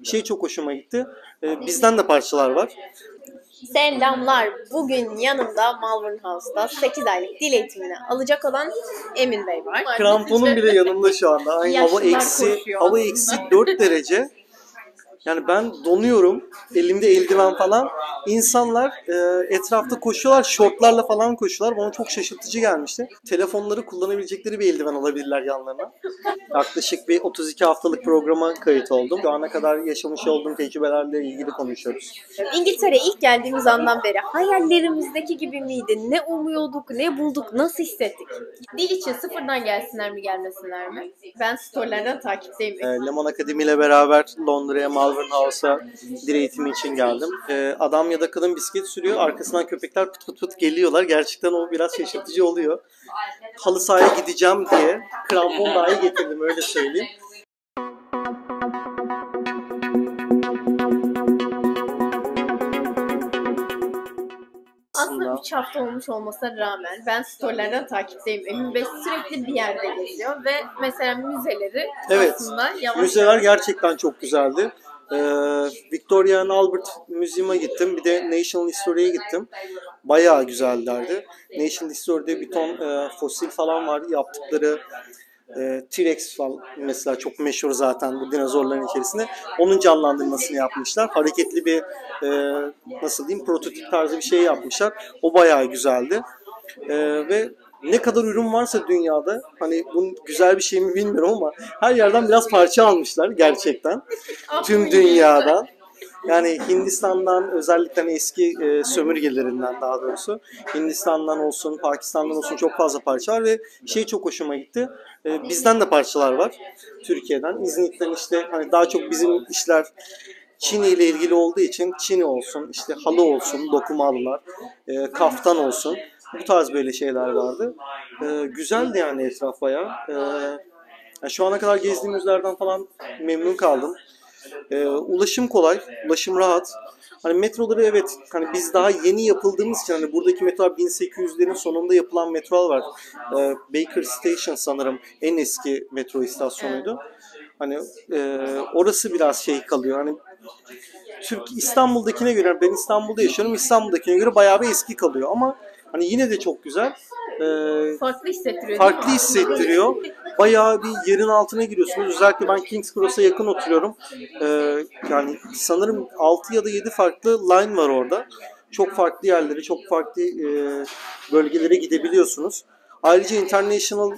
Bir şey çok hoşuma gitti. Bizden de parçalar var. Selamlar. Bugün yanımda Malvern House'da 8 aylık dil eğitimini alacak olan Emin Bey var. Kramponum bile yanımda şu anda. Ay, hava eksi 4 derece. Yani ben donuyorum. Elimde eldiven falan. İnsanlar etrafta koşuyorlar. Şortlarla falan koşuyorlar. Bana çok şaşırtıcı gelmişti. Telefonları kullanabilecekleri bir eldiven alabilirler yanlarına. Yaklaşık bir 32 haftalık programa kayıt oldum. Şu ana kadar yaşamış olduğum tecrübelerle ilgili konuşuyoruz. İngiltere'ye ilk geldiğimiz andan beri hayallerimizdeki gibi miydi? Ne umuyorduk, ne bulduk, nasıl hissettik? Dil için sıfırdan gelsinler mi, gelmesinler mi? Ben storylerden takipteyim. Lemon Academy ile beraber Londra'ya, Malvern House'a dil eğitimi için geldim. Adam ya da kadın bisiklet sürüyor. Arkasından köpekler pıt pıt pıt geliyorlar. Gerçekten o biraz şaşırtıcı oluyor. Halı sahaya gideceğim diye krampon dahi getirdim, öyle söyleyeyim. Aslında 3 hafta olmuş olmasına rağmen ben storylerden takipteyim. Emin Bey sürekli bir yerde geziyor ve mesela müzeleri aslında yavaş. Müzeler gerçekten çok güzeldi. Victoria and Albert Museum'a gittim. Bir de National History'ye gittim. Bayağı güzellerdi. National History'de bir ton fosil falan vardı. Yaptıkları T-Rex falan mesela çok meşhur zaten, bu dinozorların içerisinde. Onun canlandırmasını yapmışlar. Hareketli bir prototip tarzı bir şey yapmışlar. O bayağı güzeldi. Ve ne kadar ürün varsa dünyada, hani bunun güzel bir şey mi bilmiyorum ama her yerden biraz parça almışlar gerçekten. Tüm dünyadan. Yani Hindistan'dan, özellikle eski sömürgelerinden daha doğrusu. Hindistan'dan olsun, Pakistan'dan olsun çok fazla parça var ve şey çok hoşuma gitti. Bizden de parçalar var. Türkiye'den. İznik'ten işte hani daha çok bizim işler Çin ile ilgili olduğu için Çin olsun, işte halı olsun, dokumalılar, kaftan olsun. Bu tarz böyle şeyler vardı. Güzeldi yani etraf bayağı. Şu ana kadar gezdiğim müzelerden falan memnun kaldım. Ulaşım kolay, ulaşım rahat. Hani metroları biz daha yeni yapıldığımız için hani buradaki metrolar 1800'lerin sonunda yapılan metrolar var. Baker Station sanırım en eski metro istasyonuydu. Hani orası biraz şey kalıyor. Hani İstanbul'dakine göre, ben İstanbul'da yaşıyorum, İstanbul'dakine göre bayağı bir eski kalıyor ama hani yine de çok güzel. Farklı hissettiriyor. Bayağı bir yerin altına giriyorsunuz. Özellikle ben Kings Cross'a yakın oturuyorum. Yani sanırım 6 ya da 7 farklı line var orada. Çok farklı yerlere, çok farklı bölgelere gidebiliyorsunuz. Ayrıca international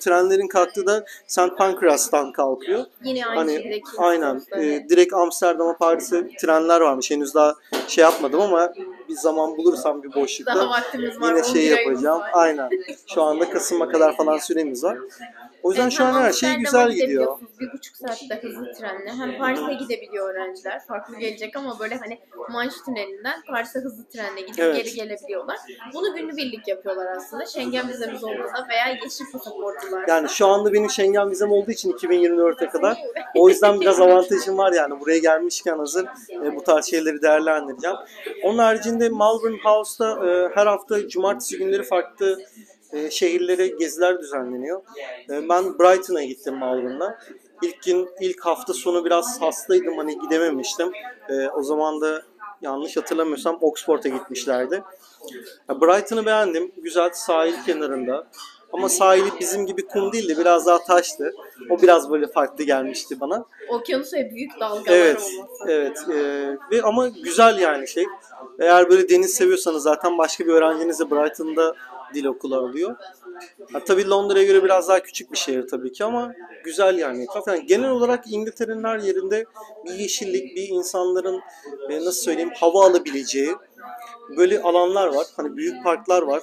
trenlerin kalktığı da St Pancras'tan kalkıyor. Yine aynı şekilde. Aynen. Direkt Amsterdam'a, Paris'e trenler varmış. Henüz daha şey yapmadım ama bir zaman bulursam bir boşlukta yine şey yapacağım. Aynen. Şu anda Kasım'a kadar falan süremiz var. O yüzden şu an her şey güzel gidiyor. 1,5 saatte hızlı trenle. Hem Paris'e gidebiliyor öğrenciler. Farklı gelecek ama böyle hani Manş Tüneli'nden Paris'e hızlı trenle gidip geri gelebiliyorlar. Bunu günübirlik yapıyorlar aslında. Schengen vizemiz olduğunda veya yeşil pasaportlular. Yani şu anda benim Schengen vizem olduğu için 2024'e kadar. O yüzden biraz avantajım var yani. Buraya gelmişken hazır bu tarz şeyleri değerlendireceğim. Onun haricinde Malvern House'da her hafta cumartesi günleri farklı şehirlere geziler düzenleniyor. Ben Brighton'a gittim Malvern'da. İlk hafta sonu biraz hastaydım, hani gidememiştim. O zaman da yanlış hatırlamıyorsam Oxford'a gitmişlerdi. Brighton'ı beğendim. Güzel, sahil kenarında. Ama sahili bizim gibi kum değildi, biraz daha taştı. O biraz böyle farklı gelmişti bana. Okyanusu ve büyük dalgalar olması. Evet. Ama güzel yani şey. Eğer böyle deniz seviyorsanız zaten başka bir öğrenciniz de Brighton'da dil okulu alıyor. Tabii Londra'ya göre biraz daha küçük bir şehir tabii ki ama güzel yani. Genel olarak İngiltere'nin her yerinde bir yeşillik, bir insanların hava alabileceği böyle alanlar var. Hani büyük parklar var.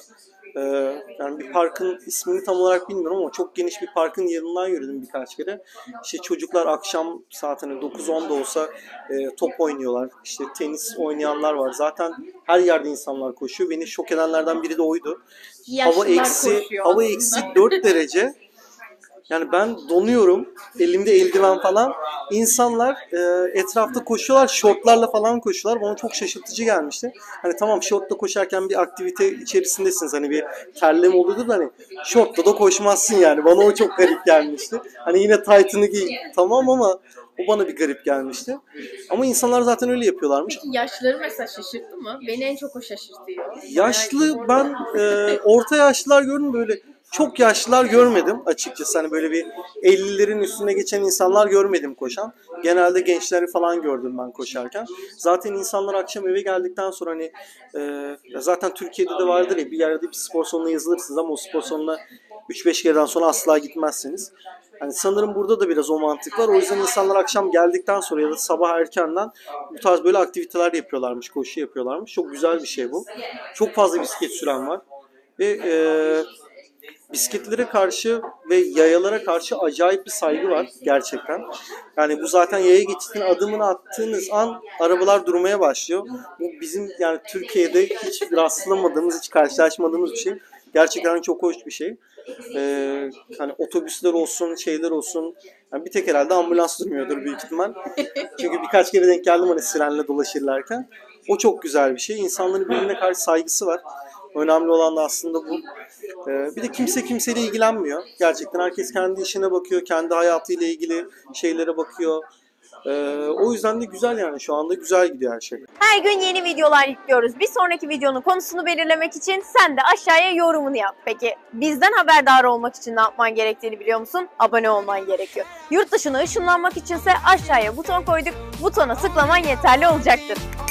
Yani bir parkın ismini tam olarak bilmiyorum ama çok geniş bir parkın yanından yürüdüm birkaç kere. İşte çocuklar akşam saat 9-10'da olsa top oynuyorlar. İşte tenis oynayanlar var. Zaten her yerde insanlar koşuyor. Beni şok edenlerden biri de oydu. Hava eksi 4 derece. Yani ben donuyorum. Elimde eldiven falan. İnsanlar etrafta koşuyorlar. Şortlarla falan koşuyorlar. Bana çok şaşırtıcı gelmişti. Hani tamam, şortla koşarken bir aktivite içerisindesiniz. Hani bir terleme oluyordu da hani şortla da koşmazsın yani. Bana o çok garip gelmişti. Hani yine Titan'ı giy tamam ama O bana bir garip gelmişti. Ama insanlar zaten öyle yapıyorlarmış. Peki yaşlıları mesela şaşırttı mı? Beni en çok o şaşırtıyor. Yaşlı, ben orta yaşlılar gördüm, böyle çok yaşlılar görmedim açıkçası. Hani böyle bir 50'lerin üstüne geçen insanlar görmedim koşan. Genelde gençleri falan gördüm ben koşarken. Zaten insanlar akşam eve geldikten sonra hani zaten Türkiye'de de vardır ya, bir yerde bir spor salonuna yazılırsınız ama o spor salonuna 3-5 kereden sonra asla gitmezsiniz. Yani sanırım burada da biraz o mantık var. O yüzden insanlar akşam geldikten sonra ya da sabah erkenden bu tarz böyle aktiviteler yapıyorlarmış, koşu yapıyorlarmış. Çok güzel bir şey bu. Çok fazla bisiklet süren var. Ve bisikletlere karşı ve yayalara karşı acayip bir saygı var gerçekten. Yani bu zaten yaya geçitinin adımını attığınız an arabalar durmaya başlıyor. Bu bizim yani Türkiye'de hiç rastlamadığımız, hiç karşılaşmadığımız bir şey. Gerçekten çok hoş bir şey. Hani otobüsler olsun, şeyler olsun. Yani bir tek herhalde ambulans durmuyordur büyük ihtimal. Çünkü birkaç kere denk geldim hani sirenle dolaşırlarken. O çok güzel bir şey. İnsanların birbirine karşı saygısı var. Önemli olan da aslında bu. Bir de kimse kimseyle ilgilenmiyor. Gerçekten herkes kendi işine bakıyor, kendi hayatıyla ilgili şeylere bakıyor. O yüzden de güzel yani, şu anda güzel gidiyor her şey. Her gün yeni videolar yüklüyoruz. Bir sonraki videonun konusunu belirlemek için sen de aşağıya yorumunu yap. Peki bizden haberdar olmak için ne yapman gerektiğini biliyor musun? Abone olman gerekiyor. Yurt dışına ışınlanmak içinse aşağıya buton koyduk. Butona tıklaman yeterli olacaktır.